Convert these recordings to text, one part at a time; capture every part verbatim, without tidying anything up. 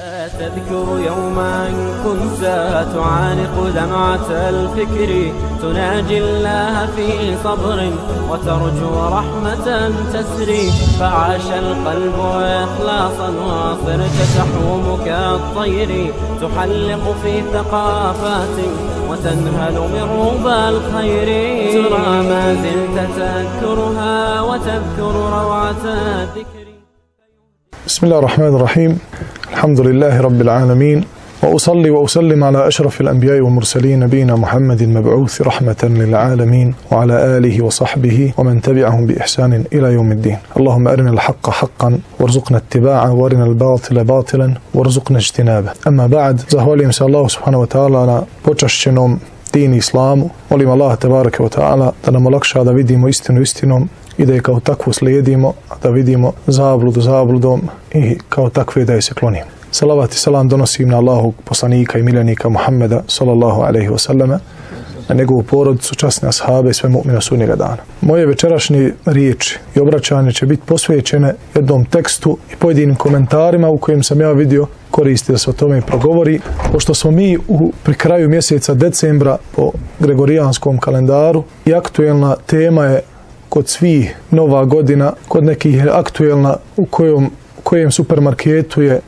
أتذكر يوما كنت تعانق دمعة الفكر تناجي الله في صبر وترجو رحمة تسري فعاش القلب إخلاصا وصرت تحوم كالطير تحلق في ثقافات وتنهل من ربى الخير ترى ما زلت تذكرها وتذكر روعة الذكر. بسم الله الرحمن الرحيم، الحمد لله رب العالمين، وأصلي وأسلم على أشرف الأنبياء والمرسلين نبينا محمد المبعوث رحمة للعالمين وعلى آله وصحبه ومن تبعهم بإحسان إلى يوم الدين. اللهم أرنا الحق حقا وارزقنا اتباعه وأرنا الباطل باطلا وارزقنا اجتنابه. أما بعد, zahvaljujem se Allahu subhanahu wa ta'ala na počašćenom dini islamu. Molim Allaha tabaraka wa ta'ala da nam olakša da vidimo istinu istinom i da je kao takvu slijedimo, a da vidimo zabludu zabludom i kao takve da je se klonimo. Salavat i salam donosim na Allahog poslanika i miljenika Muhammeda sallallahu alaihi wasallame, na njegovu porodicu, časne ashabe i sve mu'mina sunnjega dana. Moje večerašnje riječi i obraćanje će biti posvećene jednom tekstu i pojedinim komentarima u kojem sam ja vidio koristi da se o tome progovori, pošto smo mi u, pri kraju mjeseca decembra po gregorijanskom kalendaru i aktuelna tema je kod svih nova godina, kod nekih je aktuelna u kojom u kojem supermarketu je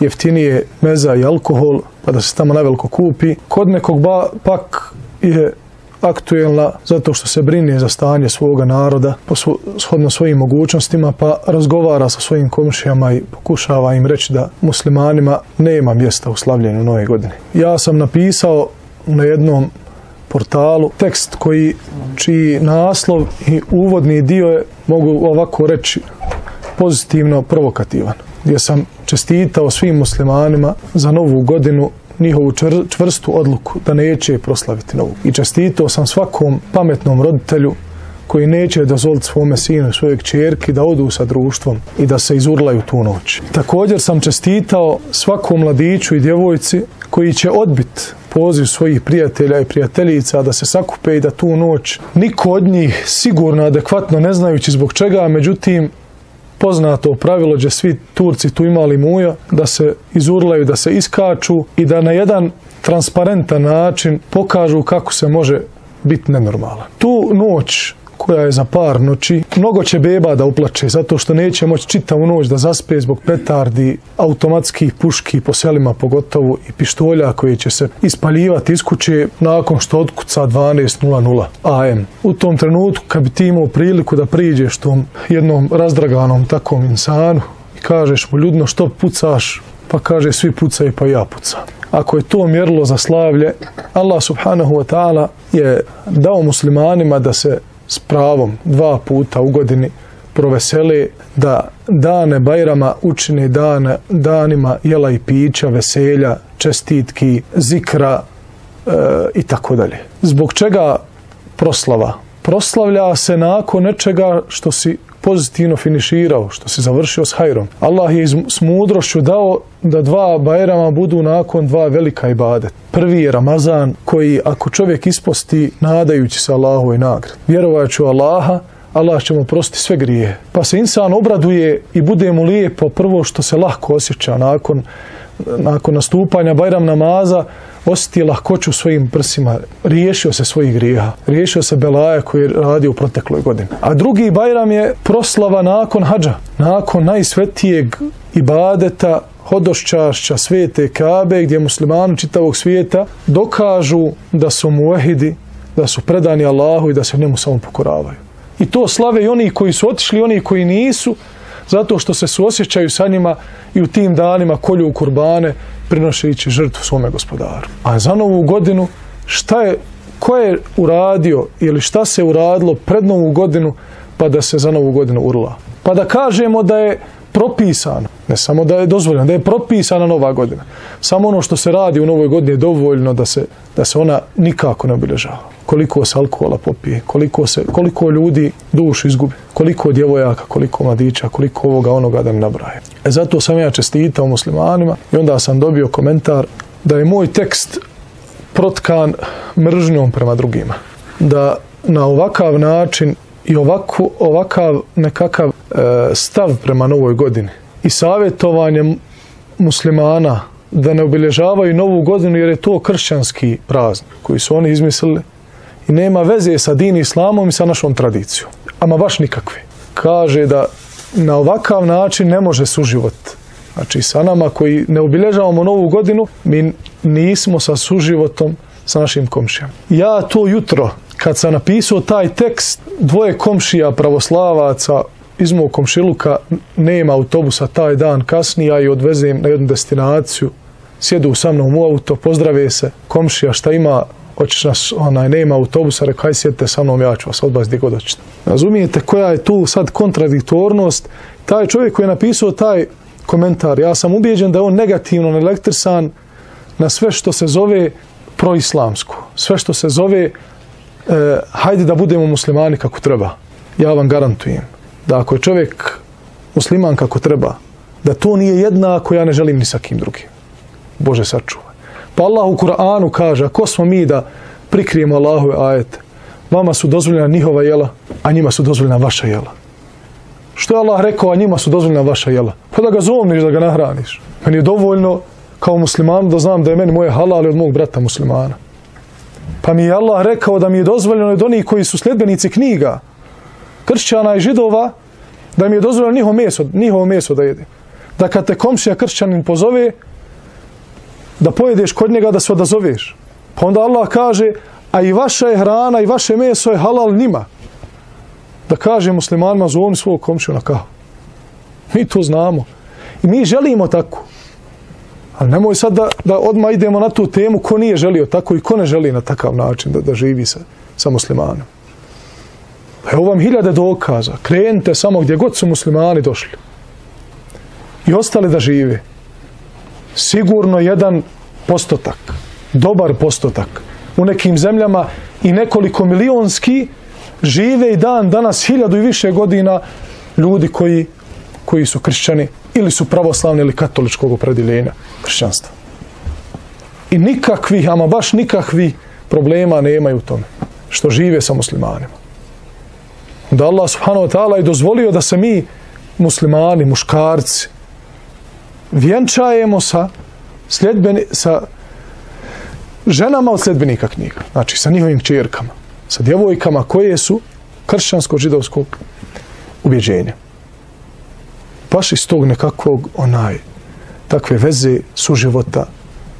jeftinije meza i alkohol, pa da se tamo naveliko kupi. Kod nekog ba, pak je aktuelna zato što se brine za stanje svoga naroda, posvo, shodno svojim mogućnostima, pa razgovara sa svojim komšijama i pokušava im reći da muslimanima nema mjesta u slavljenju nove godine. Ja sam napisao na jednom portalu tekst koji, čiji naslov i uvodni dio je, mogu ovako reći, pozitivno provokativan, gdje sam čestitao svim muslimanima za novu godinu njihovu čvrstu odluku da neće proslaviti novu. I čestitao sam svakom pametnom roditelju koji neće dozvoliti svome sinu i svojeg čerki da odu sa društvom i da se izurlaju tu noć. Također sam čestitao svakom mladiću i djevojci koji će odbiti poziv svojih prijatelja i prijateljica da se sakupe i da tu noć, niko od njih sigurno, adekvatno, ne znajući zbog čega, međutim, poznato pravilo da svi Turci tu imali muja, da se izurlaju, da se iskaču i da na jedan transparentan način pokažu kako se može biti nenormalan. Tu noć koja je za par noći, mnogo će beba da uplače zato što neće moći čitavu noć da zaspe zbog petardi, automatskih puški po selima pogotovo i pištolja koje će se ispaljivati iz kuće nakon što otkuca dvanaest sati. U tom trenutku kad bi ti imao priliku da priđeš tom jednom razdraganom takvom insanu i kažeš mu ljudno što pucaš, pa kaže svi pucaju pa ja pucam. Ako je to mjerilo za slavlje, Allah subhanahu wa ta'ala je dao muslimanima da se s pravom dva puta u godini provesele, da dane Bajrama učine dana, danima jela i pića, veselja, čestitki, zikra i tako dalje. Zbog čega proslava? Proslavlja se nakon nečega što si pozitivno finiširao, što si završio s hajrom. Allah je s mudrošću dao da dva Bajrama budu nakon dva velika ibadeta. Prvi je Ramazan, koji ako čovjek isposti nadajući se Allahovoj nagradi, vjerovajući u Allaha, Allah će mu prostiti sve grijehe. Pa se insan obraduje i bude mu lijepo prvo što se lahko osjeća nakon, nakon nastupanja Bajram namaza, osjeti lahkoću svojim prsima, riješio se svojih grijeha, riješio se belaja koji je radio u protekloj godini. A drugi Bajram je proslava nakon hadža, nakon najsvetijeg ibadeta, hodošćašća svete Kabe, gdje muslimani čitavog svijeta dokažu da su muvehidi, da su predani Allahu i da se njemu samo pokoravaju. I to slave i oni koji su otišli, oni koji nisu, zato što se suosjećaju sa njima i u tim danima kolju u kurbane, prinošeći žrtvu svome gospodaru. A za novu godinu, šta je, ko je uradio ili šta se uradilo pred novu godinu pa da se za novu godinu urla? Pa da kažemo da je propisano, ne samo da je dozvoljeno, da je propisana nova godina. Samo ono što se radi u novoj godini je dovoljno da se, da se ona nikako ne obilježava. Koliko se alkohola popije, koliko, se, koliko ljudi dušu izgubi, koliko djevojaka, koliko mladića, koliko ovoga onoga da mi nabraje. E zato sam ja čestitao muslimanima i onda sam dobio komentar da je moj tekst protkan mržnjom prema drugima. Da na ovakav način i ovako, ovakav nekakav e, stav prema novoj godini i savjetovanjem muslimana da ne obilježavaju novu godinu jer je to kršćanski praznik koji su oni izmislili i nema veze sa din islamom i sa našom tradicijom. Ama baš nikakve. Kaže da na ovakav način ne može suživot. Znači sa nama koji ne obilježavamo novu godinu, mi nismo sa suživotom sa našim komšijama. Ja to jutro kad sam napisao taj tekst, dvoje komšija pravoslavaca iz mog komšiluka nema autobusa taj dan, kasnije ja ih odvezem na jednu destinaciju, sjedu sa mnom u auto, pozdrave se, komšija šta ima, hoćeš nas, onaj, nema autobusa, rekao, aj sjedite sa mnom, ja ću vas odbaz gdje god hoćete. Razumijete koja je tu sad kontradiktornost? Taj čovjek koji je napisao taj komentar, ja sam ubijeđen da je on negativno neelektrisan na sve što se zove proislamsko, sve što se zove e, hajde da budemo muslimani kako treba. Ja vam garantujem da ako je čovjek musliman kako treba, da to nije jednako, ja ne želim ni sa kim drugim. Bože sačuvaj. Pa Allah u Kur'anu kaže, ako smo mi da prikrijemo Allahove ajete, vama su dozvoljena njihova jela, a njima su dozvoljena vaša jela. Što je Allah rekao, a njima su dozvoljena vaša jela? Pa da ga zovniš, da ga nahraniš. Meni je dovoljno kao musliman da znam da je meni moje halal od mog brata muslimana. Pa mi je Allah rekao da mi je dozvoljeno od onih koji su sljedbenici knjiga, kršćana i židova, da mi je dozvoljeno njihovo meso, njihovo meso da jede. Da kad te komšija kršćanin pozove, da pojedeš kod njega, da se odazoveš. Pa onda Allah kaže, a i vaša je hrana i vaše meso je halal njima. Da kaže muslimanima, zovni svog komšiju na kahu. Mi to znamo. I mi želimo tako. Ali nemoj sad da, da odmah idemo na tu temu ko nije želio tako i ko ne želi na takav način da, da živi sa, sa muslimanom. Evo vam hiljade dokaza. Krenite samo gdje god su muslimani došli i ostali da žive. Sigurno jedan postotak, dobar postotak, u nekim zemljama i nekoliko milionski žive i dan danas hiljadu i više godina ljudi koji, koji su kršćani ili su pravoslavni ili katoličkog opredjeljenja kršćanstva. I nikakvih, ama baš nikakvih problema nemaju u tome što žive sa muslimanima. Da Allah subhanahu wa ta'ala je dozvolio da se mi, muslimani, muškarci, vjenčajemo sa, sljedbeni, sa ženama od sljedbenika knjiga. Znači sa njihovim kćerkama, sa djevojkama koje su kršćansko-židovskog ubjeđenja. Baš iz tog nekakvog onaj, takve veze suživota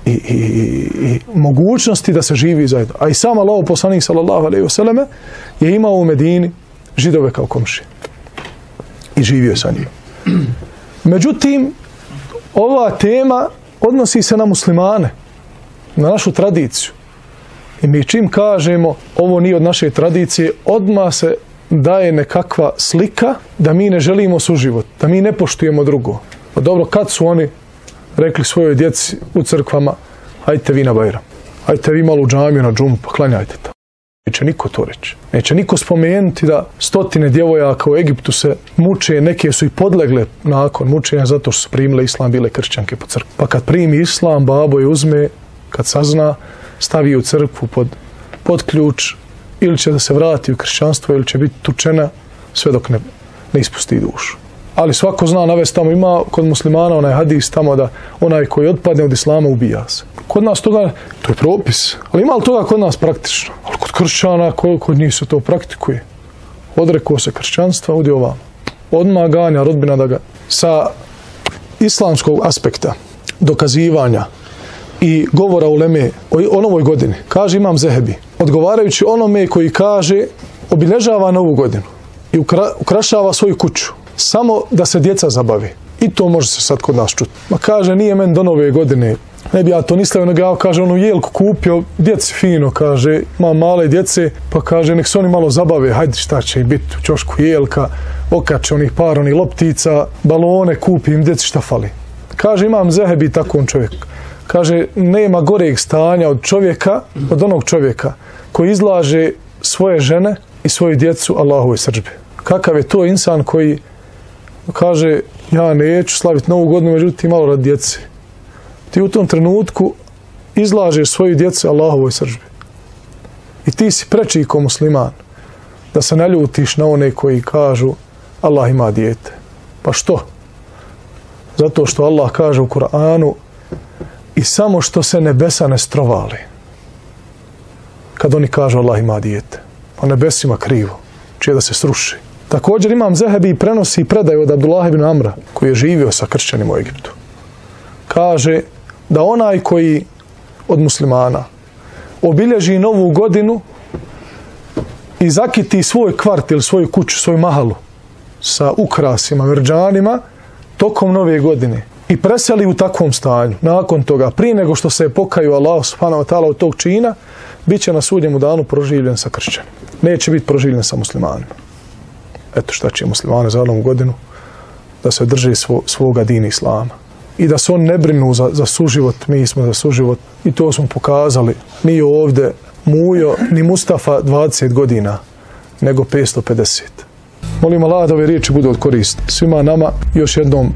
i, i, i, i mogućnosti da se živi zajedno. A i sam Allahov poslanik sallallahu alejhi ve selleme je imao u Medini Židove kao komšije i živio sa njim. Međutim, ova tema odnosi se na muslimane, na našu tradiciju. I mi čim kažemo ovo nije od naše tradicije, odmah se daje nekakva slika da mi ne želimo suživot, da mi ne poštujemo drugo. Pa dobro, kad su oni rekli svojoj djeci u crkvama, hajte vi na Bajram, hajte vi malo u džamiju na džumu, pa klanjajte tamo. Neće niko to reći. Neće niko spomenuti da stotine djevojaka u Egiptu se muče, neke su i podlegle nakon mučenja zato što su primile islam, bile kršćanke po crkvi. Pa kad primi islam, babo je uzme, kad sazna, stavi u crkvu pod, pod ključ, ili će da se vrati u kršćanstvo, ili će biti tučena, sve dok ne, ne ispusti dušu. Ali svako zna navest tamo, ima kod muslimana onaj hadis tamo da onaj koji otpadne od islama ubija se. Kod nas toga, to je propis, ali ima li toga kod nas praktično? Ali kod kršćana, kod njih se to praktikuje. Odrekao se kršćanstva, ovdje ovamo. Odmah ganja rodbina da ga. Sa islamskog aspekta, dokazivanja i govora uleme o novoj godini, kaže Imam Zehebi, odgovarajući onome koji kaže obilježava novu godinu i ukra, ukrašava svoju kuću, samo da se djeca zabavi. I to može se sad kod nas čuti. Ma kaže, nije men do nove godine, ne bi ja to nislao, nego ja, kaže, onu jelku kupio, djeci fino, kaže, ima male djece, pa kaže, nek se oni malo zabave, hajde šta će im biti u čošku jelka, okače onih par, onih loptica, balone, kupi im djeci šta fali. Kaže, Imam Zehebi, tako on čovjek. Kaže, nema goreg stanja od čovjeka, od onog čovjeka koji izlaže svoje žene i svoju djecu Allahove srdžbi. Kakav je to insan koji kaže, ja neću slaviti novu godinu, međutim, malo rad djece. Ti u tom trenutku izlažeš svoju djecu Allahovoj srdžbi. I ti si preči ko musliman da se naljutiš na one koji kažu Allah ima dijete. Pa što? Zato što Allah kaže u Kur'anu: i samo što se nebesa ne strovali. Kad oni kažu Allah ima dijete, a nebesima krivo, čije da se sruši. Također Imam Zehebi prenosi predaju od Abdullah ibn Amra, koji je živio sa kršćanima u Egiptu. Kaže da onaj koji od muslimana obilježi novu godinu i zakiti svoj kvart ili svoju kuću, svoju mahalu sa ukrasima, merdžanima tokom nove godine i preseli u takvom stanju, nakon toga, prije nego što se je pokaju Allah subhanahu wa ta'ala od tog čina, bit će na sudnjem danu proživljen sa kršćanima. Neće biti proživljen sa muslimanima. Eto šta će muslimane za novu godinu, da se drži svo, svoga dina islama. I da se on ne brinu za, za suživot, mi smo za suživot i to smo pokazali. Nije ovdje Mujo ni Mustafa dvadeset godina, nego petsto pedeset. Molim Allah da ove riječi budu od korist svima nama. Još jednom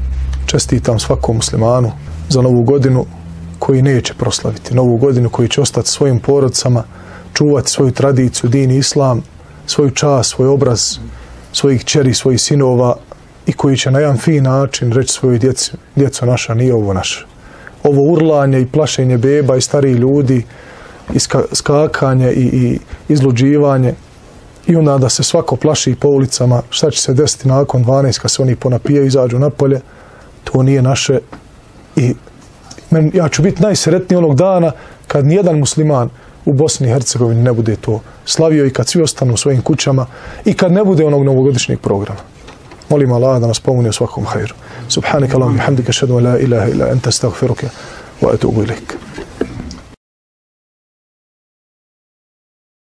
čestitam svakom muslimanu za novu godinu koji neće proslaviti, novu godinu koji će ostati svojim porodcama, čuvati svoju tradiciju, din i islam, svoju čast, svoj obraz, svojih kćeri, svojih sinova, i koji će na jedan fin način reći svojoj djeci: djeco naša, nije ovo naše. Ovo urlanje i plašenje beba i starih ljudi, i skakanje i, i izluđivanje, i onda da se svako plaši po ulicama, šta će se desiti nakon dvanaest kad se oni ponapijaju, izađu napolje, to nije naše. I men, ja ću biti najsretniji onog dana kad nijedan musliman u Bosni i Hercegovini ne bude to slavio i kad svi ostanu u svojim kućama i kad ne bude onog novogodišnjeg programa. Molim Allah da nas pomuni u svakom hajru. Subhanak Allahumma bihamdika, ashhadu an la ilaha illa anta, astaghfiruka wa atubu ilaik.